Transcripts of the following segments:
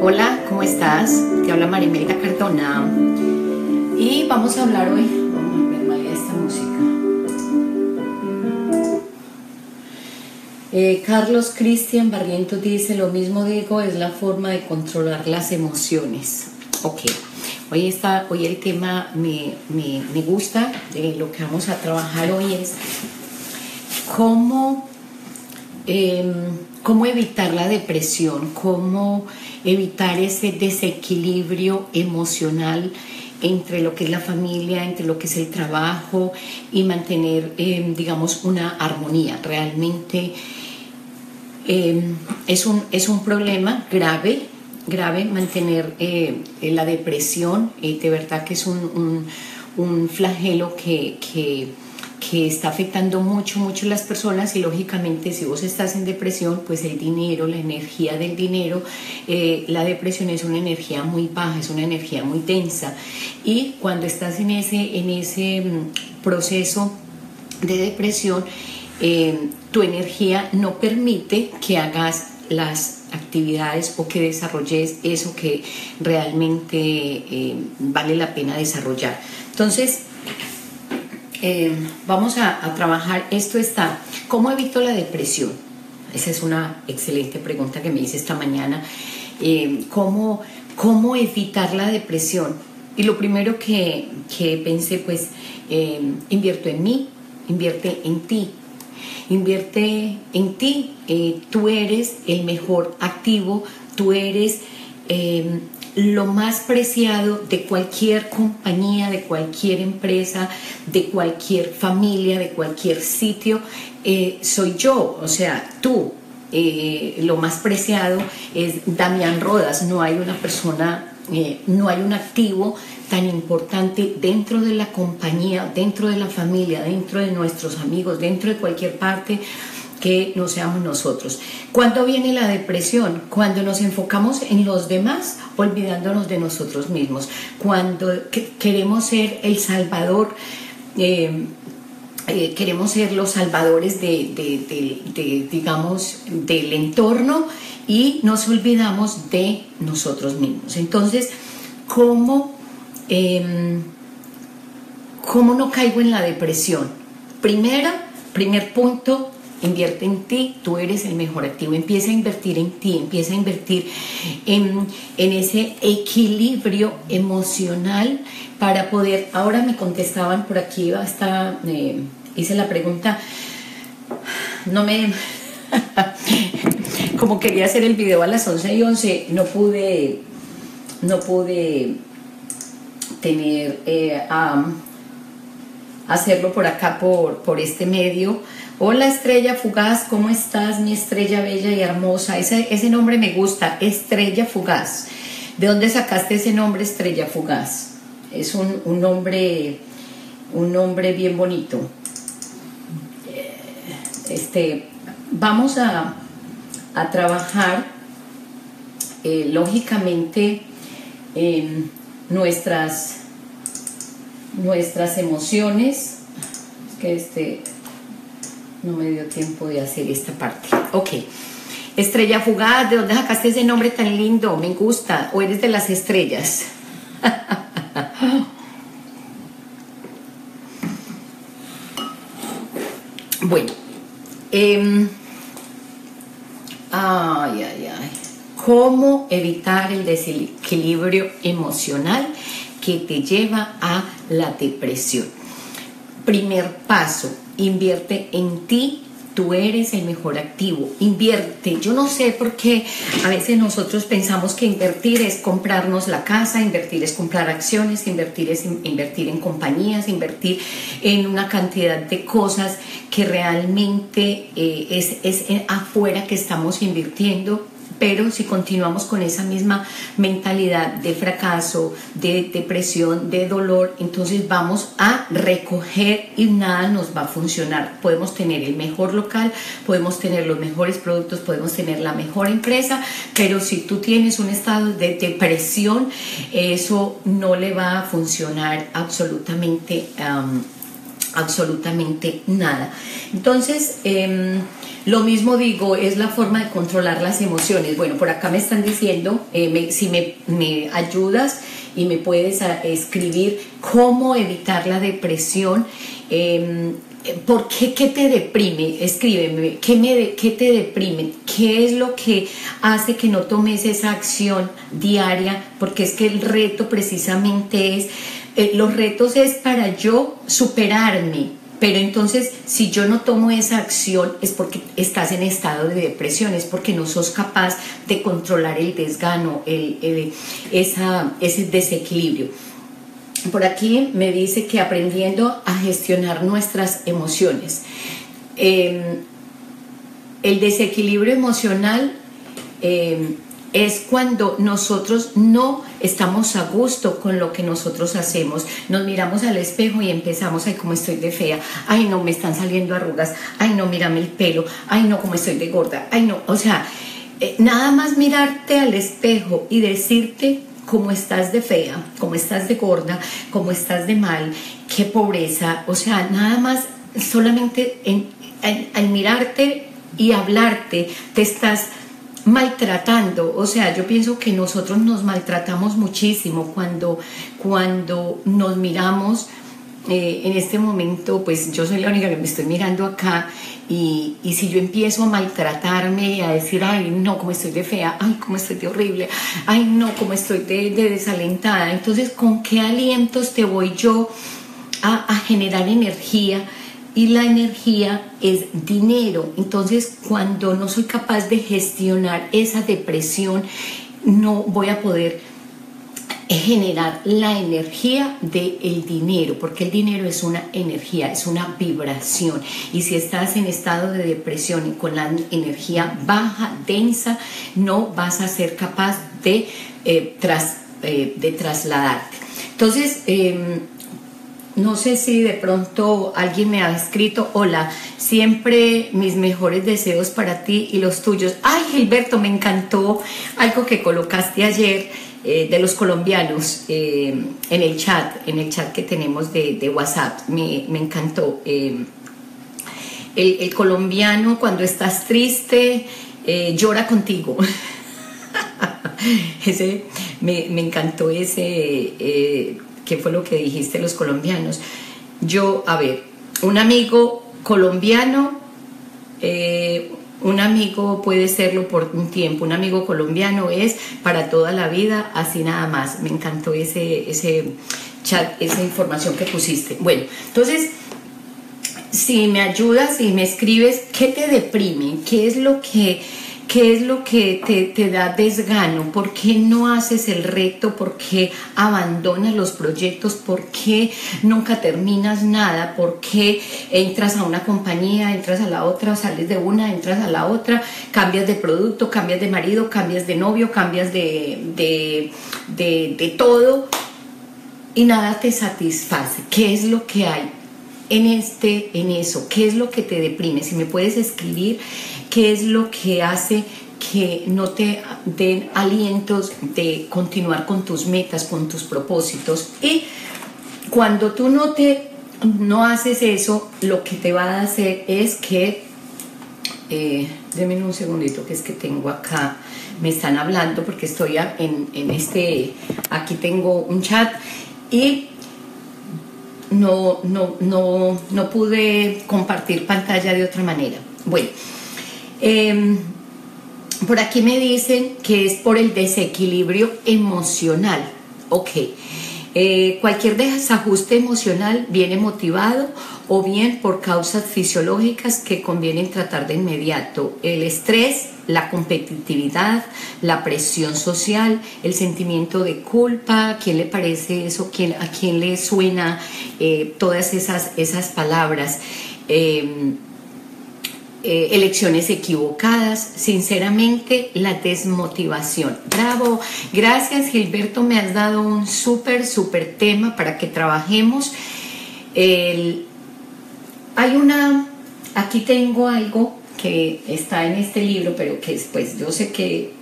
Hola, ¿cómo estás? Te habla María Imelda Cardona y vamos a hablar hoy. Vamos a ver, María, esta música. Carlos Cristian Barrientos dice: lo mismo digo, es la forma de controlar las emociones. Ok, hoy el tema me gusta. Lo que vamos a trabajar hoy es cómo evitar la depresión, cómo evitar ese desequilibrio emocional entre lo que es la familia, entre lo que es el trabajo y mantener, digamos, una armonía. Realmente es un problema grave mantener la depresión. De verdad que es un flagelo que está afectando mucho las personas, y lógicamente si vos estás en depresión, pues el dinero, la energía del dinero, la depresión es una energía muy baja, es una energía muy densa, y cuando estás en ese proceso de depresión, tu energía no permite que hagas las actividades o que desarrolles eso que realmente vale la pena desarrollar. Entonces, vamos a trabajar, esto está, ¿cómo evito la depresión? Esa es una excelente pregunta que me hice esta mañana. ¿Cómo evitar la depresión? Y lo primero que pensé, pues, invierto en mí, invierte en ti. Invierte en ti, tú eres el mejor activo, tú eres lo más preciado de cualquier compañía, de cualquier empresa, de cualquier familia, de cualquier sitio. Soy yo, o sea, tú. Lo más preciado es Damián Rodas. No hay una persona, no hay un activo tan importante dentro de la compañía, dentro de la familia, dentro de nuestros amigos, dentro de cualquier parte que no seamos nosotros. ¿Cuándo viene la depresión? Cuando nos enfocamos en los demás, olvidándonos de nosotros mismos. Cuando queremos ser el salvador, queremos ser los salvadores digamos, del entorno, y nos olvidamos de nosotros mismos. Entonces, ¿cómo no caigo en la depresión? Primer punto, invierte en ti, tú eres el mejor activo. Empieza a invertir en ti, empieza a invertir en ese equilibrio emocional para poder... Ahora me contestaban por aquí, hasta hice la pregunta, no me... Como quería hacer el video a las 11:11, no pude tener... hacerlo por acá, por este medio. Hola, Estrella Fugaz, ¿cómo estás, mi estrella bella y hermosa? Ese nombre me gusta, Estrella Fugaz. ¿De dónde sacaste ese nombre, Estrella Fugaz? Es un nombre bien bonito. Vamos a trabajar, lógicamente, nuestras emociones. Es que no me dio tiempo de hacer esta parte. Ok, Estrella Fugaz, ¿de dónde sacaste ese nombre tan lindo? Me gusta, o eres de las estrellas. Bueno, ¿cómo evitar el desequilibrio emocional que te lleva a la depresión? Primer paso, invierte en ti, tú eres el mejor activo. Invierte. Yo no sé por qué a veces nosotros pensamos que invertir es comprarnos la casa, invertir es comprar acciones, invertir es invertir en compañías, invertir en una cantidad de cosas que realmente es afuera que estamos invirtiendo. Pero si continuamos con esa misma mentalidad de fracaso, de depresión, de dolor, entonces vamos a recoger y nada nos va a funcionar. Podemos tener el mejor local, podemos tener los mejores productos, podemos tener la mejor empresa, pero si tú tienes un estado de depresión, eso no le va a funcionar absolutamente absolutamente nada. Entonces, lo mismo digo, es la forma de controlar las emociones. Bueno, por acá me están diciendo, si me ayudas y me puedes escribir cómo evitar la depresión. ¿Por qué? ¿Qué te deprime? Escríbeme, ¿qué te deprime? ¿Qué es lo que hace que no tomes esa acción diaria? Porque es que el reto precisamente es, los retos es para yo superarme, pero entonces si yo no tomo esa acción es porque estás en estado de depresión, es porque no sos capaz de controlar el desgano, ese desequilibrio. Por aquí me dice que aprendiendo a gestionar nuestras emociones. El desequilibrio emocional es cuando nosotros no estamos a gusto con lo que nosotros hacemos. Nos miramos al espejo y empezamos, ay, cómo estoy de fea, ay, no, me están saliendo arrugas, ay, no, mírame el pelo, ay, no, cómo estoy de gorda, ay, no. O sea, nada más mirarte al espejo y decirte cómo estás de fea, cómo estás de gorda, cómo estás de mal, qué pobreza. O sea, nada más solamente al mirarte y hablarte te estás maltratando. O sea, yo pienso que nosotros nos maltratamos muchísimo cuando nos miramos. En este momento, pues yo soy la única que me estoy mirando acá, y si yo empiezo a maltratarme y a decir, ay, no, cómo estoy de fea, ay, cómo estoy de horrible, ay, no, cómo estoy de desalentada, entonces, ¿con qué alientos te voy yo a generar energía? Y la energía es dinero. Entonces, cuando no soy capaz de gestionar esa depresión, no voy a poder generar la energía del dinero, porque el dinero es una energía, es una vibración, y si estás en estado de depresión y con la energía baja, densa, no vas a ser capaz de trasladarte. Entonces, no sé si de pronto alguien me ha escrito, hola, siempre mis mejores deseos para ti y los tuyos. Ay, Gilberto, me encantó algo que colocaste ayer, de los colombianos, en el chat que tenemos de WhatsApp. Me encantó. El colombiano, cuando estás triste, llora contigo. Ese, me encantó ese, ¿qué fue lo que dijiste, los colombianos? Yo, a ver, un amigo colombiano, un amigo puede serlo por un tiempo, un amigo colombiano es para toda la vida, así nada más. Me encantó ese chat, esa información que pusiste. Bueno, entonces, si me ayudas y me escribes, ¿qué te deprime? ¿Qué es lo que te da desgano? ¿Por qué no haces el reto? ¿Por qué abandonas los proyectos? ¿Por qué nunca terminas nada? ¿Por qué entras a una compañía, entras a la otra, sales de una, entras a la otra, cambias de producto, cambias de marido, cambias de novio, cambias de todo y nada te satisface? ¿Qué es lo que hay en eso? ¿Qué es lo que te deprime? Si me puedes escribir, ¿qué es lo que hace que no te den alientos de continuar con tus metas, con tus propósitos? Y cuando tú no haces eso, lo que te va a hacer es que... denme un segundito, que es que tengo acá... Me están hablando porque estoy en este... Aquí tengo un chat y... No pude compartir pantalla de otra manera. Bueno... por aquí me dicen que es por el desequilibrio emocional. Ok, cualquier desajuste emocional viene motivado o bien por causas fisiológicas que convienen tratar de inmediato: el estrés, la competitividad, la presión social, el sentimiento de culpa. ¿A quién le parece eso? ¿A quién le suena todas esas palabras? Elecciones equivocadas, sinceramente la desmotivación. Bravo, gracias Gilberto, me has dado un súper tema para que trabajemos. Aquí tengo algo que está en este libro, pero que después yo sé que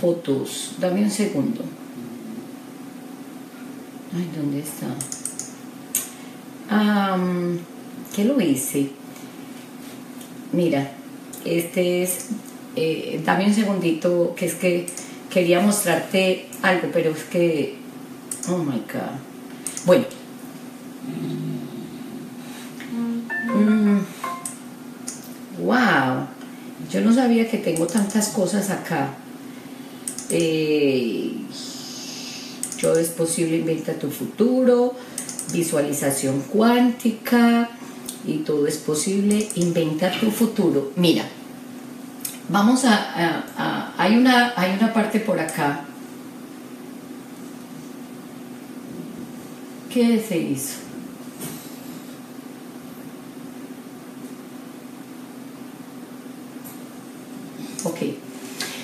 fotos, dame un segundo. Ay, ¿dónde está? ¿Qué lo hice? Mira, este es... dame un segundito, que es que quería mostrarte algo, pero es que... Oh my God. Bueno. Wow. Yo no sabía que tengo tantas cosas acá. Yo es posible, inventa tu futuro, visualización cuántica y todo es posible, inventa tu futuro. Mira, vamos hay una parte por acá. ¿Qué se hizo? Ok.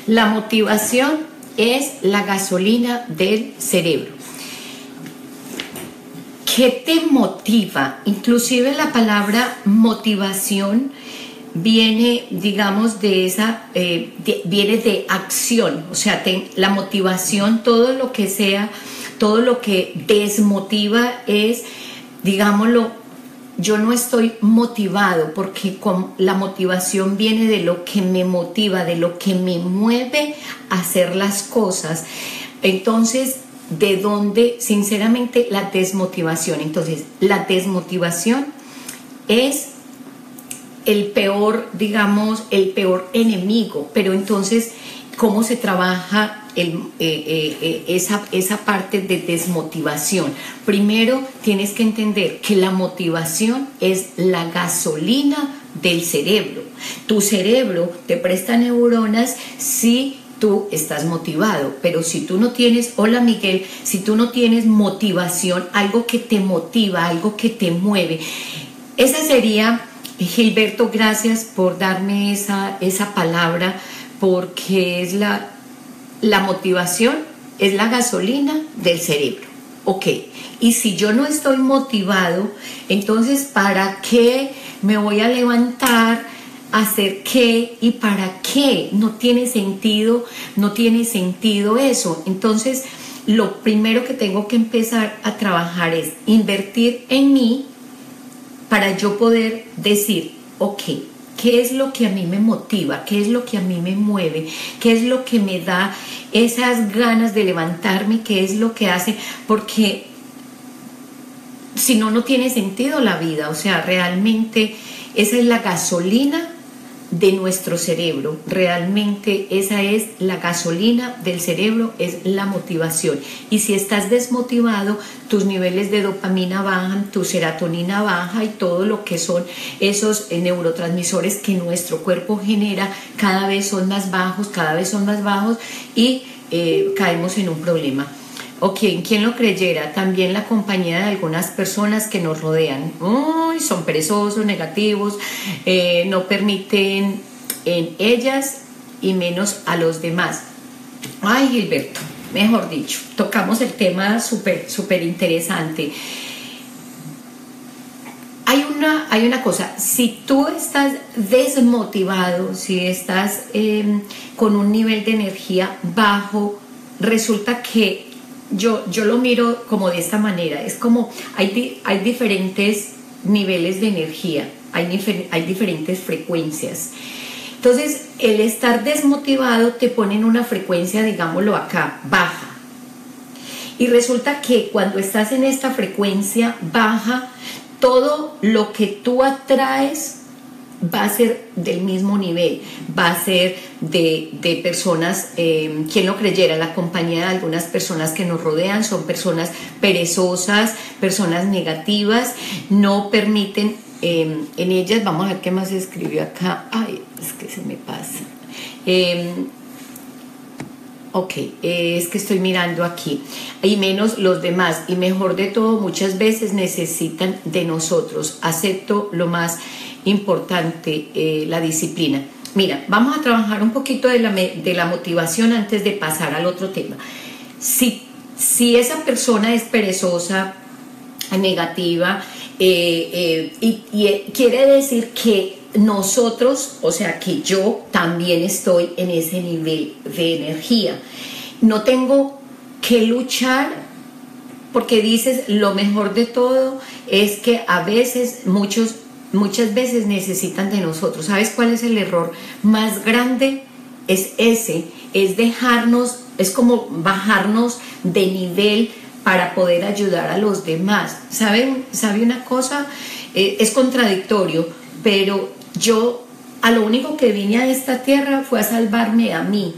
La motivación es la gasolina del cerebro. ¿Qué te motiva? Inclusive la palabra motivación viene, digamos, de esa, viene de acción. O sea, la motivación, todo lo que sea, todo lo que desmotiva es, digámoslo, yo no estoy motivado, porque con la motivación viene de lo que me motiva, de lo que me mueve a hacer las cosas. Entonces, ¿de dónde? Sinceramente, la desmotivación. Entonces, la desmotivación es el peor, digamos, el peor enemigo. Pero entonces, ¿cómo se trabaja esa parte de desmotivación? Primero tienes que entender que la motivación es la gasolina del cerebro. Tu cerebro te presta neuronas si tú estás motivado, pero si tú no tienes, hola Miguel, si tú no tienes motivación, algo que te motiva, algo que te mueve, esa sería, Gilberto, gracias por darme esa palabra, porque es la motivación es la gasolina del cerebro. Ok, y si yo no estoy motivado, entonces ¿para qué me voy a levantar? ¿Hacer qué y para qué? No tiene sentido eso. Entonces, lo primero que tengo que empezar a trabajar es invertir en mí para yo poder decir, ok, ¿qué es lo que a mí me motiva? ¿Qué es lo que a mí me mueve? ¿Qué es lo que me da esas ganas de levantarme? ¿Qué es lo que hace? Porque si no, no tiene sentido la vida. O sea, realmente esa es la gasolina de nuestro cerebro. Realmente esa es la gasolina del cerebro, es la motivación. Y si estás desmotivado, tus niveles de dopamina bajan, tu serotonina baja y todo lo que son esos neurotransmisores que nuestro cuerpo genera cada vez son más bajos, y caemos en un problema. O ¿quién lo creyera? También la compañía de algunas personas que nos rodean. Uy, son perezosos, negativos, no permiten en ellas y menos a los demás. Ay, Gilberto, mejor dicho, tocamos el tema súper interesante. Hay una cosa, si tú estás desmotivado, si estás con un nivel de energía bajo, resulta que yo lo miro como de esta manera. Es como hay diferentes niveles de energía, hay diferentes frecuencias. Entonces, el estar desmotivado te pone en una frecuencia, digámoslo acá, baja. Y resulta que cuando estás en esta frecuencia baja, todo lo que tú atraes va a ser del mismo nivel, va a ser de personas, ¿quién lo creyera? La compañía de algunas personas que nos rodean son personas perezosas, personas negativas, no permiten en ellas, vamos a ver qué más escribió acá, ay, es que se me pasa, ok, es que estoy mirando aquí, y menos los demás, y mejor de todo, muchas veces necesitan de nosotros, acepto lo más importante, la disciplina. Mira, vamos a trabajar un poquito de la motivación antes de pasar al otro tema. Si esa persona es perezosa, negativa, y quiere decir que nosotros, o sea, que yo también estoy en ese nivel de energía. No tengo que luchar porque dices, lo mejor de todo es que a veces muchas veces necesitan de nosotros. ¿Sabes cuál es el error más grande? Es ese, es dejarnos, es como bajarnos de nivel para poder ayudar a los demás. ¿Sabe una cosa? Es contradictorio, pero yo a lo único que vine a esta tierra fue a salvarme a mí.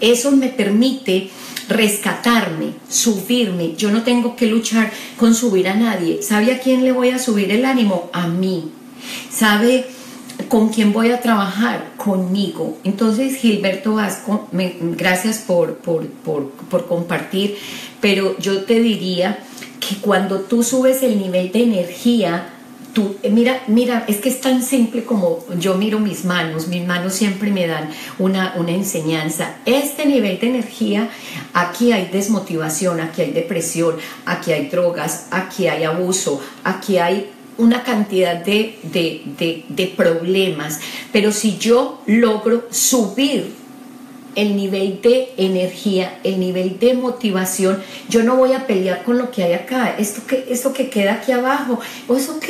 Eso me permite rescatarme, subirme. Yo no tengo que luchar con subir a nadie. ¿Sabe a quién le voy a subir el ánimo? A mí. ¿Sabe con quién voy a trabajar? Conmigo. Entonces, Gilberto Vasco, gracias por compartir, pero yo te diría que cuando tú subes el nivel de energía, tú, mira, es que es tan simple como yo miro mis manos siempre me dan una enseñanza. Este nivel de energía, aquí hay desmotivación, aquí hay depresión, aquí hay drogas, aquí hay abuso, aquí hay una cantidad de problemas. Pero si yo logro subir el nivel de energía, el nivel de motivación, yo no voy a pelear con lo que hay acá, esto que queda aquí abajo, pues ok.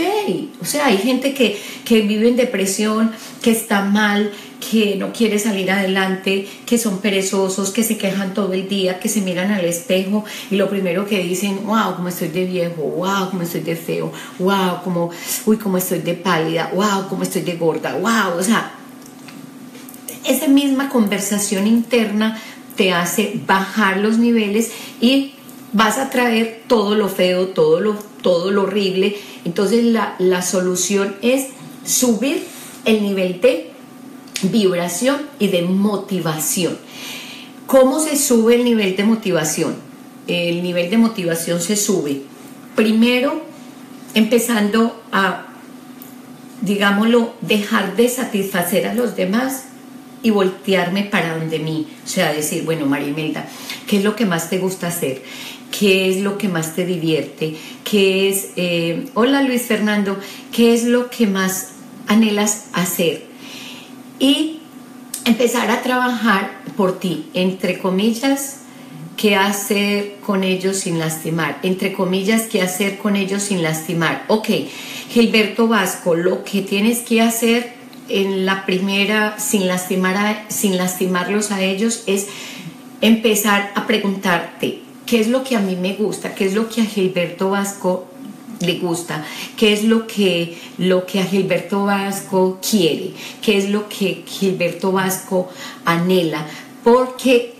O sea, hay gente que vive en depresión, que está mal, que no quiere salir adelante, que son perezosos, que se quejan todo el día, que se miran al espejo y lo primero que dicen, wow, como estoy de viejo, wow, como estoy de feo, wow, como, uy, como estoy de pálida, wow, como estoy de gorda, wow. O sea, esa misma conversación interna te hace bajar los niveles y vas a traer todo lo feo, todo lo horrible. Entonces la solución es subir el nivel de vibración y de motivación. ¿Cómo se sube el nivel de motivación? El nivel de motivación se sube primero empezando a, digámoslo, dejar de satisfacer a los demás y voltearme para donde mí. O sea, decir, bueno, María Imelda, ¿qué es lo que más te gusta hacer? ¿Qué es lo que más te divierte? ¿Qué es, hola Luis Fernando, qué es lo que más anhelas hacer? Y empezar a trabajar por ti, entre comillas, ¿qué hacer con ellos sin lastimar? Entre comillas, ¿qué hacer con ellos sin lastimar? Ok, Gilberto Vasco, lo que tienes que hacer en la primera, sin lastimarlos a ellos, es empezar a preguntarte qué es lo que a mí me gusta, qué es lo que a Gilberto Vasco le gusta, qué es lo que a Gilberto Vasco quiere, qué es lo que Gilberto Vasco anhela, porque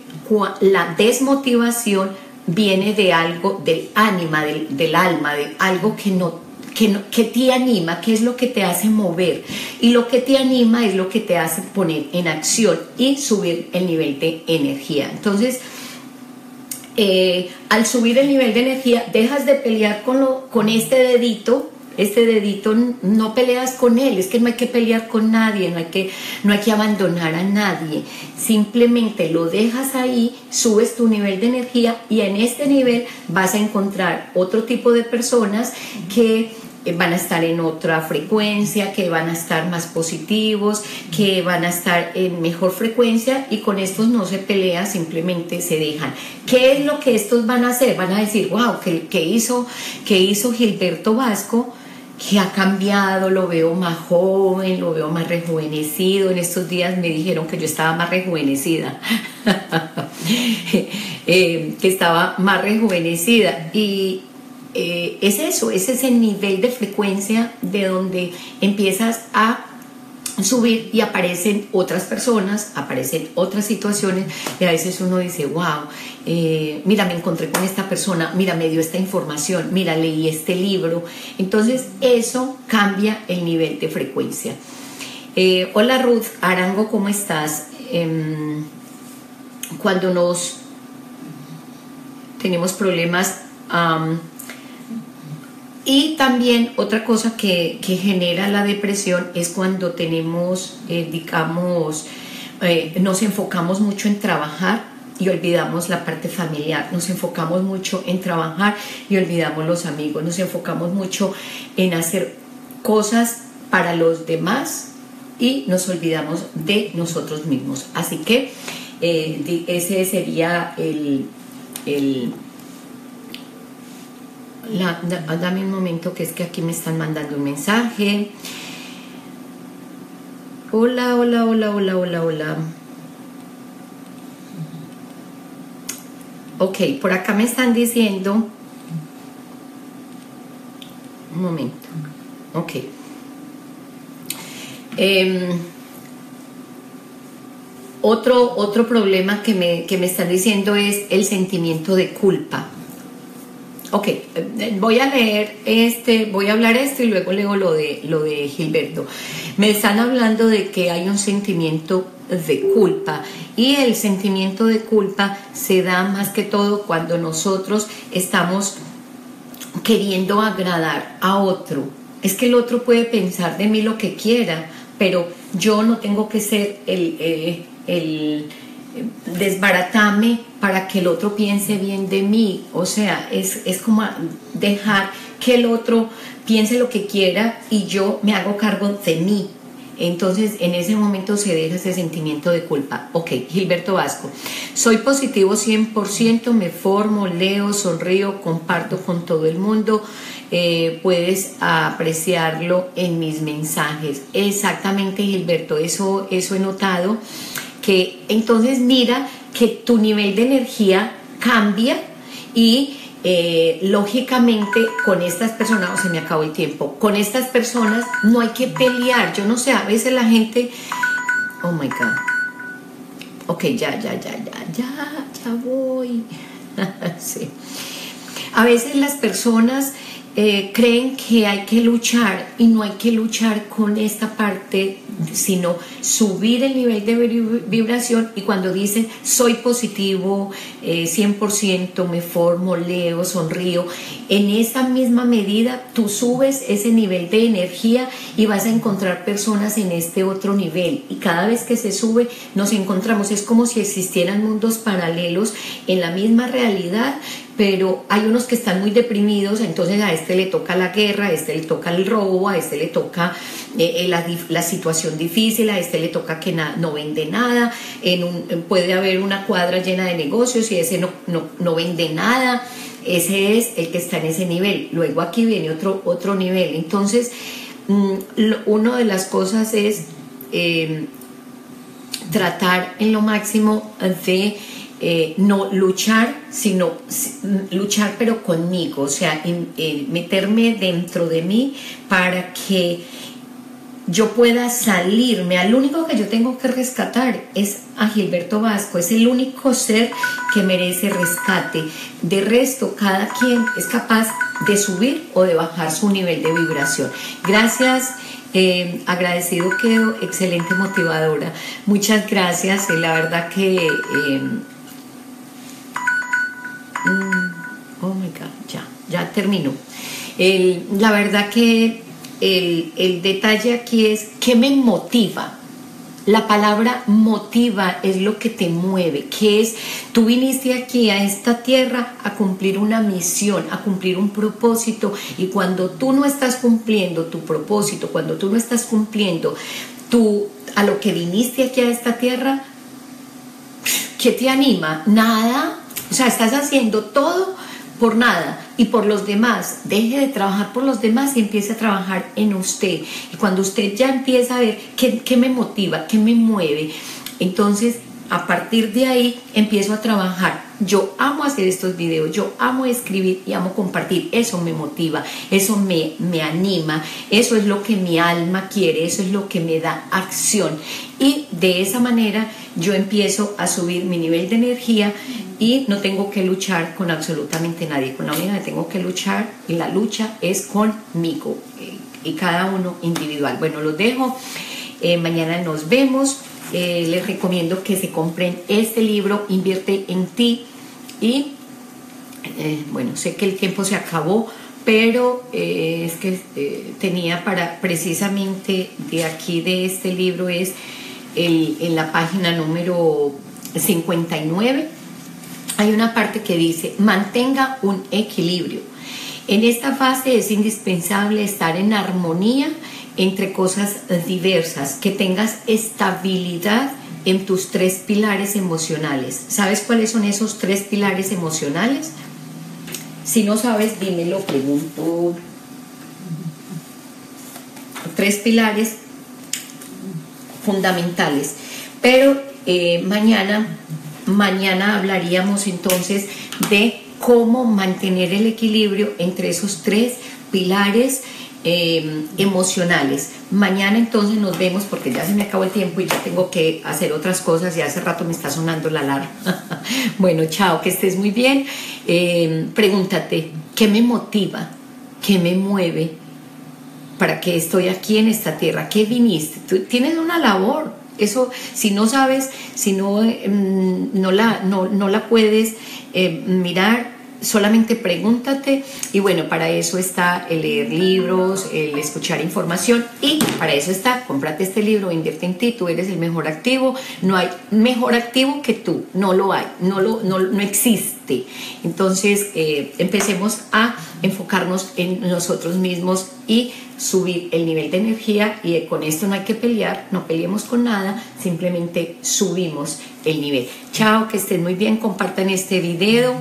la desmotivación viene de algo del ánima, del alma, de algo que no te anima, que es lo que te hace mover, y lo que te anima es lo que te hace poner en acción y subir el nivel de energía. Entonces, al subir el nivel de energía, dejas de pelear con este dedito, no peleas con él. Es que no hay que pelear con nadie, no hay que abandonar a nadie, simplemente lo dejas ahí, subes tu nivel de energía, y en este nivel vas a encontrar otro tipo de personas que van a estar en otra frecuencia, que van a estar más positivos, que van a estar en mejor frecuencia, y con estos no se pelea, simplemente se dejan. ¿Qué es lo que estos van a hacer? Van a decir, wow, ¿qué hizo Gilberto Vasco? Que ha cambiado, lo veo más joven, lo veo más rejuvenecido. En estos días me dijeron que yo estaba más rejuvenecida, que estaba más rejuvenecida, y es eso, ese es el nivel de frecuencia de donde empiezas a subir y aparecen otras personas, aparecen otras situaciones, y a veces uno dice, wow, mira, me encontré con esta persona, mira, me dio esta información, mira, leí este libro. Entonces eso cambia el nivel de frecuencia. Hola Ruth Arango, ¿cómo estás? Cuando nos tenemos problemas, y también otra cosa que genera la depresión es cuando tenemos, nos enfocamos mucho en trabajar y olvidamos la parte familiar, nos enfocamos mucho en trabajar y olvidamos los amigos, nos enfocamos mucho en hacer cosas para los demás y nos olvidamos de nosotros mismos. Así que ese sería el dame un momento, que es que aquí me están mandando un mensaje. Hola, hola, hola, hola, hola, hola. Ok, por acá me están diciendo... Un momento. Ok. Otro problema que me están diciendo es el sentimiento de culpa. Ok, voy a leer voy a hablar y luego leo lo de Gilberto. Me están hablando de que hay un sentimiento de culpa, y el sentimiento de culpa se da más que todo cuando nosotros estamos queriendo agradar a otro. Es que el otro puede pensar de mí lo que quiera, pero yo no tengo que ser el desbaratame para que el otro piense bien de mí. O sea, es como dejar que el otro piense lo que quiera y yo me hago cargo de mí. Entonces, en ese momento se deja ese sentimiento de culpa. Ok, Gilberto Vasco. Soy positivo 100%, me formo, leo, sonrío, comparto con todo el mundo. Puedes apreciarlo en mis mensajes. Exactamente, Gilberto, eso he notado. Que entonces mira que tu nivel de energía cambia y... lógicamente con estas personas, o se me acabó el tiempo, con estas personas no hay que pelear. Yo no sé, a veces la gente, oh my god, ok, ya voy. Sí. A veces las personas creen que hay que luchar, y no hay que luchar con esta parte, sino subir el nivel de vibración. Y cuando dicen soy positivo 100%, me formo, leo, sonrío, en esa misma medida tú subes ese nivel de energía y vas a encontrar personas en este otro nivel, y cada vez que se sube nos encontramos. Es como si existieran mundos paralelos en la misma realidad, pero hay unos que están muy deprimidos, entonces a este le toca la guerra, a este le toca el robo, a este le toca la situación difícil, a este le toca que no vende nada. Puede haber una cuadra llena de negocios y ese no vende nada. Ese es el que está en ese nivel. Luego aquí viene otro nivel. Entonces, una de las cosas es tratar en lo máximo de... no luchar, sino luchar pero conmigo, o sea, meterme dentro de mí para que yo pueda salirme. Al único que yo tengo que rescatar es a Gilberto Vasco, es el único ser que merece rescate. De resto, cada quien es capaz de subir o de bajar su nivel de vibración. Gracias. Agradecido quedo, excelente motivadora. Muchas gracias, la verdad que... oh my god, ya terminó. La verdad que el detalle aquí es ¿qué me motiva? La palabra motiva es lo que te mueve, que es tú viniste aquí a esta tierra a cumplir una misión, a cumplir un propósito, y cuando tú no estás cumpliendo tu propósito, cuando tú no estás cumpliendo a lo que viniste aquí a esta tierra, ¿qué te anima? Nada. O sea, estás haciendo todo por nada y por los demás. Deje de trabajar por los demás y empiece a trabajar en usted. Y cuando usted ya empieza a ver qué me motiva, qué me mueve, entonces a partir de ahí empiezo a trabajar. Yo amo hacer estos videos, yo amo escribir y amo compartir. Eso me motiva, eso me anima, eso es lo que mi alma quiere, eso es lo que me da acción. Y de esa manera yo empiezo a subir mi nivel de energía y no tengo que luchar con absolutamente nadie. Con la única que tengo que luchar, y la lucha es conmigo, y cada uno individual. Bueno, los dejo, mañana nos vemos. Les recomiendo que se compren este libro, Invierte en ti. Y bueno, sé que el tiempo se acabó, pero es que tenía para precisamente de aquí, de este libro, es en la página número 59. Hay una parte que dice, mantenga un equilibrio. En esta fase es indispensable estar en armonía entre cosas diversas, que tengas estabilidad en tus tres pilares emocionales. ¿Sabes cuáles son esos tres pilares emocionales? Si no sabes, dímelo, pregunto. Tres pilares fundamentales. Pero mañana hablaríamos entonces de cómo mantener el equilibrio entre esos tres pilares emocionales. Mañana entonces nos vemos, porque ya se me acabó el tiempo y ya tengo que hacer otras cosas y hace rato me está sonando la alarma. Bueno, chao, que estés muy bien. Pregúntate, ¿qué me motiva? ¿Qué me mueve? ¿Para qué estoy aquí en esta tierra? ¿Qué viniste? Tú tienes una labor. Eso, si no sabes, si no la puedes mirar, solamente pregúntate. Y bueno, para eso está el leer libros, el escuchar información, y para eso está, cómprate este libro, Invierte en ti, tú eres el mejor activo. No hay mejor activo que tú, no lo hay, no existe. Entonces empecemos a enfocarnos en nosotros mismos y subir el nivel de energía, y con esto no hay que pelear, no peleemos con nada, simplemente subimos el nivel. Chao, que estén muy bien, compartan este video.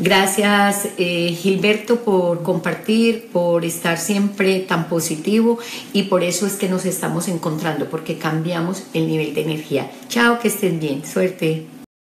Gracias Gilberto por compartir, por estar siempre tan positivo, y por eso es que nos estamos encontrando, porque cambiamos el nivel de energía. Chao, que estén bien, suerte.